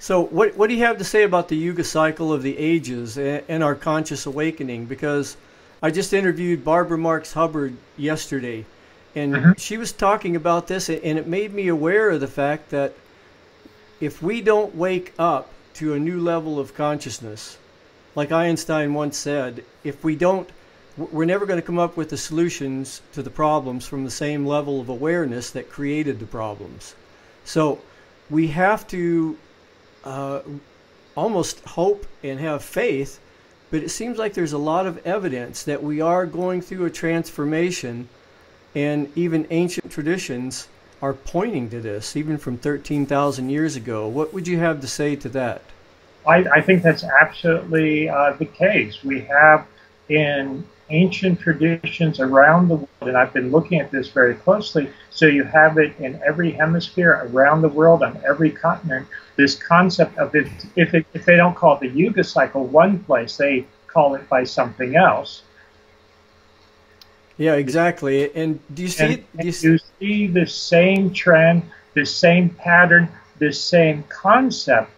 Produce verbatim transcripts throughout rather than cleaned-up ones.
So what, what do you have to say about the Yuga cycle of the ages and, and our conscious awakening? Because I just interviewed Barbara Marx Hubbard yesterday, and mm-hmm. she was talking about this, and it made me aware of the fact that if we don't wake up to a new level of consciousness, like Einstein once said, if we don't, we're never going to come up with the solutions to the problems from the same level of awareness that created the problems. So we have to uh, almost hope and have faith, but it seems like there's a lot of evidence that we are going through a transformation, and even ancient traditions are pointing to this, even from thirteen thousand years ago. What would you have to say to that? I, I think that's absolutely uh, the case. We have in ancient traditions around the world, and I've been looking at this very closely, so you have it in every hemisphere, around the world, on every continent, this concept of if, if, it, if they don't call it the Yuga cycle one place, they call it by something else. Yeah, exactly. And do you see, and, do you, you see the same trend, the same pattern, the same concept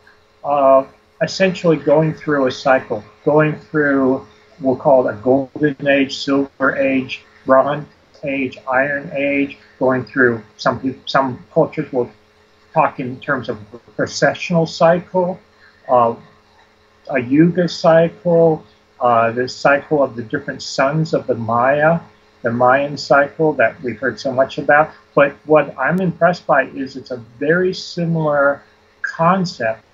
of essentially going through a cycle, going through, we'll call it a golden age, silver age, bronze age, iron age, going through, some, some cultures will talk in terms of a processional cycle, uh, a Yuga cycle, uh, the cycle of the different suns of the Maya, the Mayan cycle that we've heard so much about. But what I'm impressed by is it's a very similar concept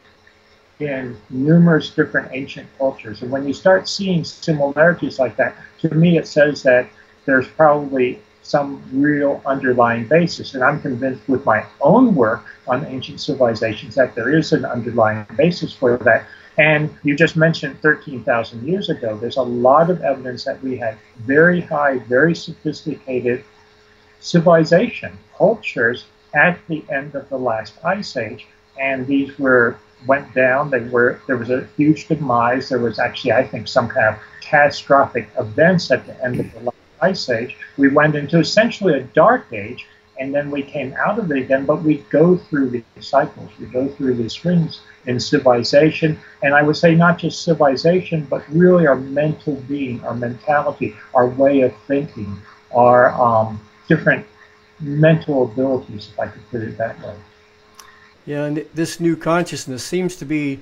in numerous different ancient cultures. And when you start seeing similarities like that, to me it says that there's probably some real underlying basis. And I'm convinced with my own work on ancient civilizations that there is an underlying basis for that. And you just mentioned thirteen thousand years ago. There's a lot of evidence that we had very high, very sophisticated civilization cultures at the end of the last Ice Age, and these were went down. They were there was a huge demise. There was actually, I think, some kind of catastrophic events at the end of the last Ice Age. We went into essentially a dark age, and then we came out of it again, but we go through these cycles. We go through these rings in civilization, and I would say not just civilization, but really our mental being, our mentality, our way of thinking, our um, different mental abilities, if I could put it that way. Yeah, and this new consciousness seems to be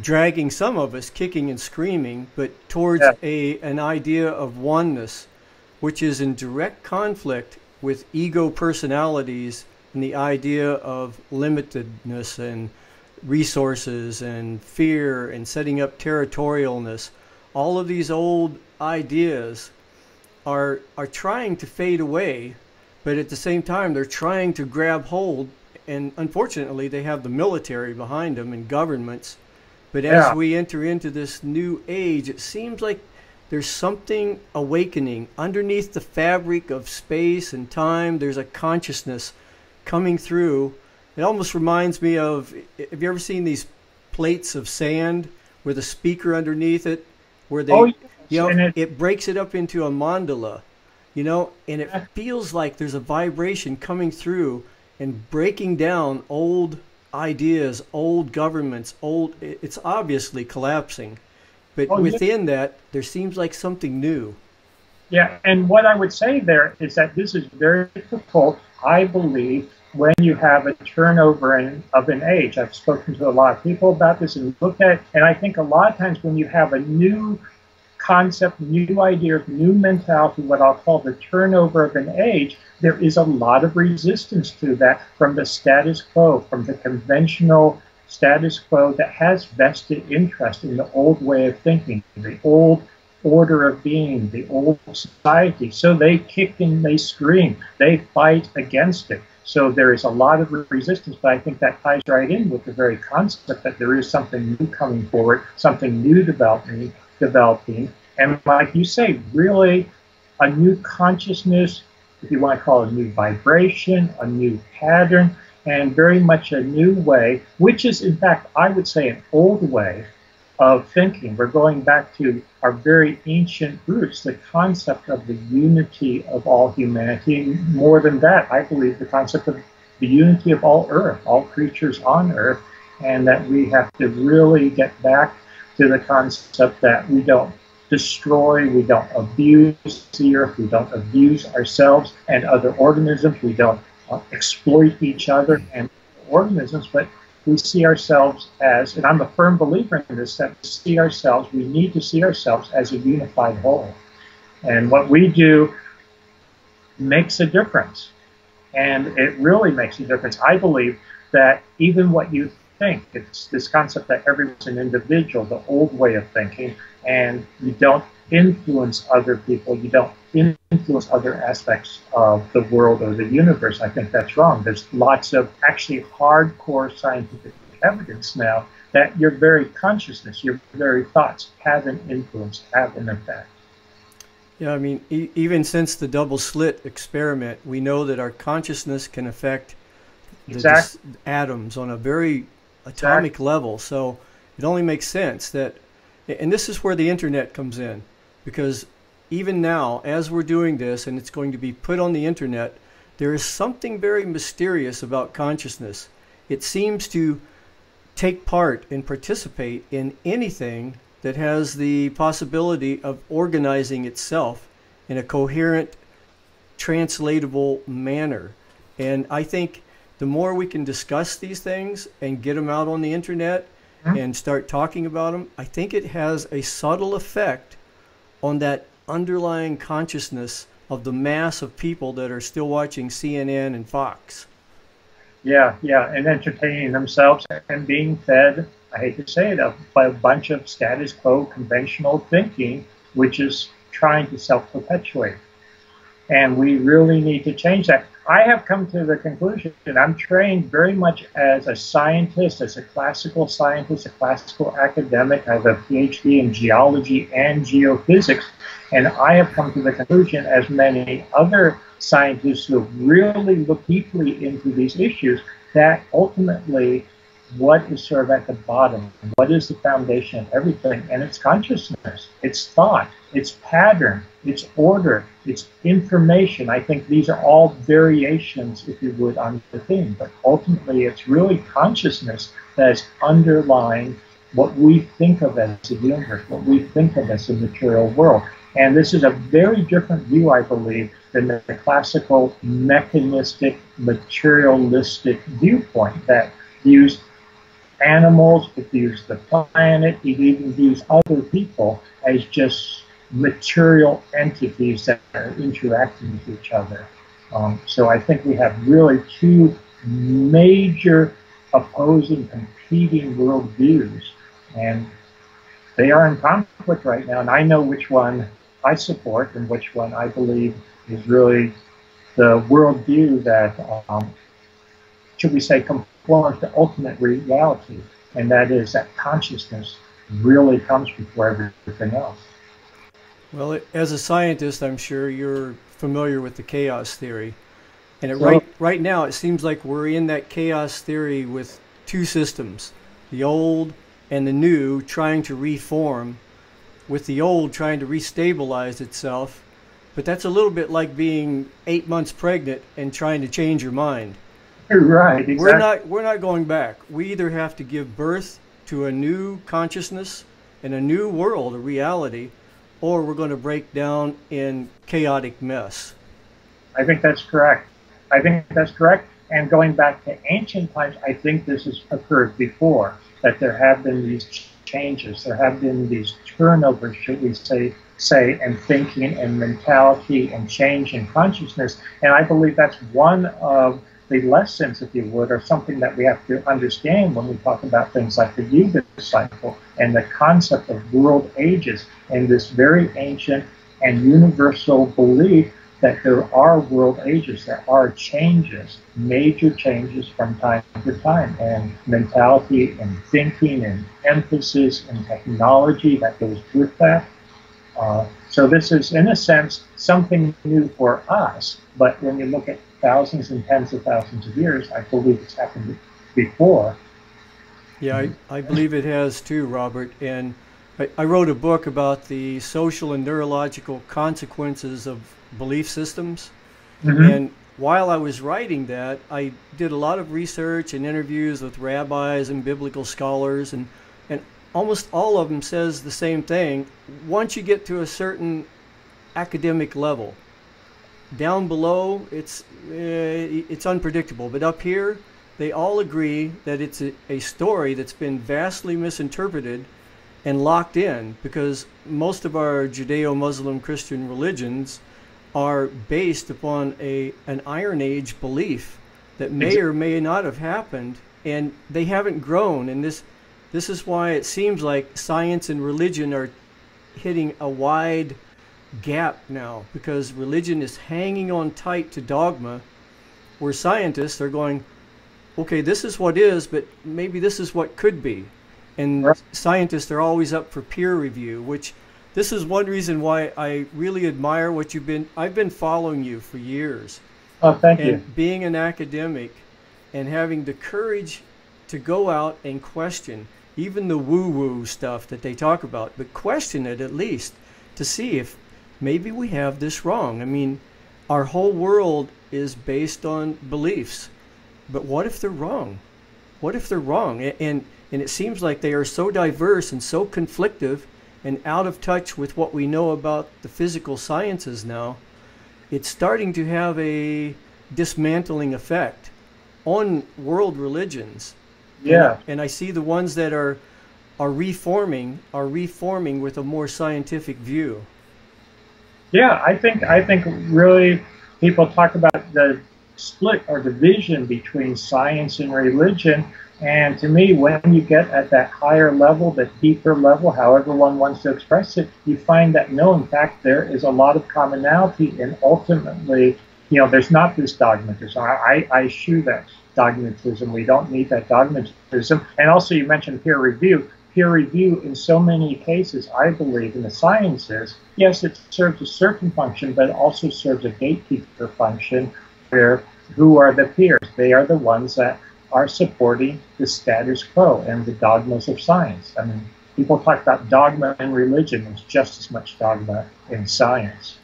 dragging some of us, kicking and screaming, but towards yeah. a an idea of oneness, which is in direct conflict with ego personalities and the idea of limitedness and resources and fear and setting up territorialness. All of these old ideas are are trying to fade away, but at the same time they're trying to grab hold, and unfortunately they have the military behind them and governments. But yeah. as we enter into this new age, it seems like there's something awakening underneath the fabric of space and time. There's a consciousness coming through. It almost reminds me of, have you ever seen these plates of sand with a speaker underneath it, where they, oh, yes. you know, it, it breaks it up into a mandala, you know, and it feels like there's a vibration coming through and breaking down old ideas, old governments, old, it's obviously collapsing. But oh, within yeah. that, there seems like something new. Yeah, and what I would say there is that this is very difficult, I believe, when you have a turnover in, of an age. I've spoken to a lot of people about this and looked at it, and I think a lot of times when you have a new concept, new idea, new mentality, what I'll call the turnover of an age, there is a lot of resistance to that from the status quo, from the conventional status quo that has vested interest in the old way of thinking, the old order of being, the old society. So they kick and they scream, they fight against it. So there is a lot of resistance, but I think that ties right in with the very concept that there is something new coming forward, something new developing, developing. And like you say, really a new consciousness, if you want to call it a new vibration, a new pattern, and very much a new way, which is, in fact, I would say an old way of thinking. We're going back to our very ancient roots, the concept of the unity of all humanity. More than that, I believe the concept of the unity of all earth, all creatures on earth, and that we have to really get back to the concept that we don't destroy, we don't abuse the earth, we don't abuse ourselves and other organisms, we don't uh, exploit each other and organisms, but we see ourselves as, and I'm a firm believer in this, that we see ourselves, we need to see ourselves as a unified whole. And what we do makes a difference. And it really makes a difference. I believe that even what you think, it's this concept that everyone's an individual, the old way of thinking, and you don't influence other people, you don't influence other aspects of the world or the universe. I think that's wrong. There's lots of actually hardcore scientific evidence now that your very consciousness, your very thoughts have an influence, have an impact. Yeah, I mean, e even since the double slit experiment, we know that our consciousness can affect the exactly. atoms on a very atomic exactly. level. So it only makes sense that, and this is where the internet comes in, because even now, as we're doing this, and it's going to be put on the internet, there is something very mysterious about consciousness. It seems to take part and participate in anything that has the possibility of organizing itself in a coherent, translatable manner. And I think the more we can discuss these things and get them out on the internet and start talking about them, I think it has a subtle effect on that underlying consciousness of the mass of people that are still watching C N N and Fox. Yeah, yeah, and entertaining themselves and being fed, I hate to say it, by a bunch of status quo conventional thinking, which is trying to self-perpetuate. And we really need to change that. I have come to the conclusion that I'm trained very much as a scientist, as a classical scientist, a classical academic. I have a P H D in geology and geophysics. And I have come to the conclusion, as many other scientists who really look deeply into these issues, that ultimately what is sort of at the bottom, what is the foundation of everything, and it's consciousness, it's thought, it's pattern, it's order, it's information. I think these are all variations, if you would, on the theme, but ultimately it's really consciousness that is underlying what we think of as the universe, what we think of as the material world. And this is a very different view, I believe, than the classical mechanistic, materialistic viewpoint that views animals, it views the planet, it even views other people as just material entities that are interacting with each other. Um, so I think we have really two major opposing, competing worldviews, and they are in conflict right now, and I know which one I support and which one I believe is really the worldview that, um, should we say, conforms to ultimate reality, and that is that consciousness really comes before everything else. Well, as a scientist, I'm sure you're familiar with the chaos theory, and it, so, right, right now it seems like we're in that chaos theory with two systems, the old and the new trying to reform, with the old trying to restabilize itself. But that's a little bit like being eight months pregnant and trying to change your mind. Right, exactly. We're not, we're not going back. We either have to give birth to a new consciousness and a new world, a reality, or we're going to break down in chaotic mess. I think that's correct. I think that's correct. And going back to ancient times, I think this has occurred before, that there have been these changes, there have been these turnovers, should we say, say, and thinking and mentality and change in consciousness. And I believe that's one of the lessons, if you would, or something that we have to understand when we talk about things like the Yuga cycle and the concept of world ages and this very ancient and universal belief that there are world ages, there are changes, major changes from time to time, and mentality and thinking and emphasis and technology that goes with that. Uh, so this is, in a sense, something new for us, but when you look at thousands and tens of thousands of years, I believe it's happened before. Yeah, I, I believe it has too, Robert. And I, I wrote a book about the social and neurological consequences of belief systems. Mm-hmm. And while I was writing that, I did a lot of research and interviews with rabbis and biblical scholars, and, and almost all of them says the same thing. Once you get to a certain academic level, down below, it's, uh, it's unpredictable. But up here, they all agree that it's a, a story that's been vastly misinterpreted and locked in, because most of our Judeo-Muslim Christian religions are based upon a an Iron Age belief that may or may not have happened, and they haven't grown. And this this is why it seems like science and religion are hitting a wide gap now, because religion is hanging on tight to dogma, where scientists are going, okay, this is what is, but maybe this is what could be. And right. Scientists are always up for peer review, which this is one reason why I really admire what you've been. I've been following you for years. Oh, thank and you. Being an academic and having the courage to go out and question even the woo-woo stuff that they talk about, but question it at least to see if maybe we have this wrong. I mean, our whole world is based on beliefs, but what if they're wrong? What if they're wrong? And and, and it seems like they are so diverse and so conflictive and out of touch with what we know about the physical sciences now. It's starting to have a dismantling effect on world religions. Yeah. And I see the ones that are are reforming are reforming with a more scientific view. Yeah, I think I think really people talk about the split or division between science and religion. And to me, when you get at that higher level, that deeper level, however one wants to express it, you find that no, in fact, there is a lot of commonality, and ultimately, you know, there's not this dogmatism. I, I eschew that dogmatism. We don't need that dogmatism. And also, you mentioned peer review. Peer review, in so many cases, I believe, in the sciences, yes, it serves a certain function, but it also serves a gatekeeper function, where who are the peers? They are the ones that are supporting the status quo and the dogmas of science. I mean, people talk about dogma in religion. There's just as much dogma in science.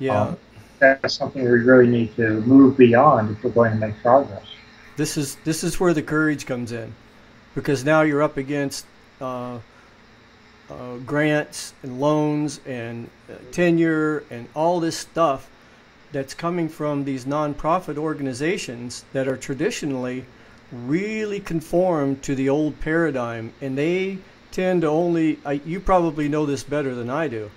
Yeah. Um, that's something we really need to move beyond if we're going to make progress. This is, this is where the courage comes in, because now you're up against uh, uh, grants and loans and uh, tenure and all this stuff that's coming from these nonprofit organizations that are traditionally really conform to the old paradigm, and they tend to only, I, you probably know this better than I do,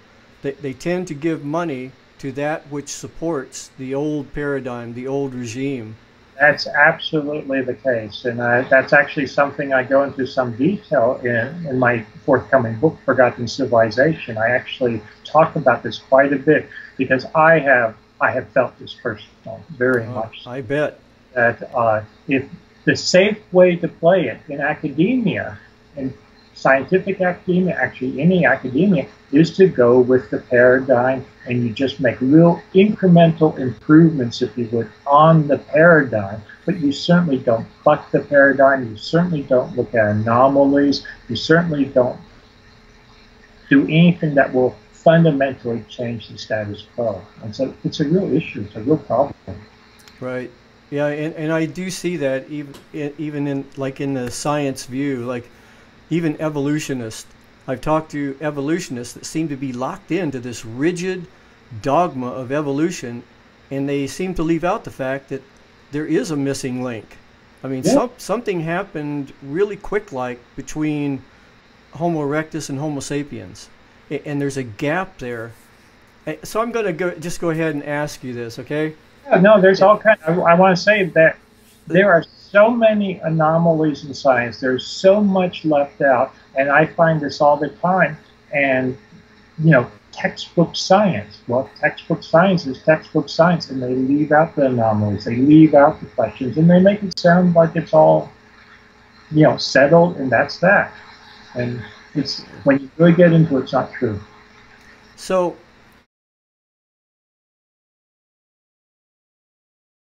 they, they tend to give money to that which supports the old paradigm, the old regime. That's absolutely the case, and I, that's actually something I go into some detail in, in my forthcoming book, Forgotten Civilization. I actually talk about this quite a bit, because I have, I have felt this personally, very oh, much. I bet. That uh, if the safe way to play it in academia, in scientific academia, actually any academia, is to go with the paradigm, and you just make real incremental improvements, if you would, on the paradigm. But you certainly don't buck the paradigm. You certainly don't look at anomalies. You certainly don't do anything that will fundamentally change the status quo. And so it's a real issue. It's a real problem. Right. Yeah, and, and I do see that even even in like in the science view, like even evolutionists. I've talked to evolutionists that seem to be locked into this rigid dogma of evolution, and they seem to leave out the fact that there is a missing link. I mean, yeah. some, something happened really quick, like between Homo erectus and Homo sapiens, and there's a gap there. So I'm going to go just go ahead and ask you this, okay? No, there's all kinds. Of, I want to say that there are so many anomalies in science. There's so much left out, and I find this all the time. And, you know, textbook science. Well, textbook science is textbook science, and they leave out the anomalies. They leave out the questions, and they make it sound like it's all, you know, settled, and that's that. And it's when you really get into it, it's not true. So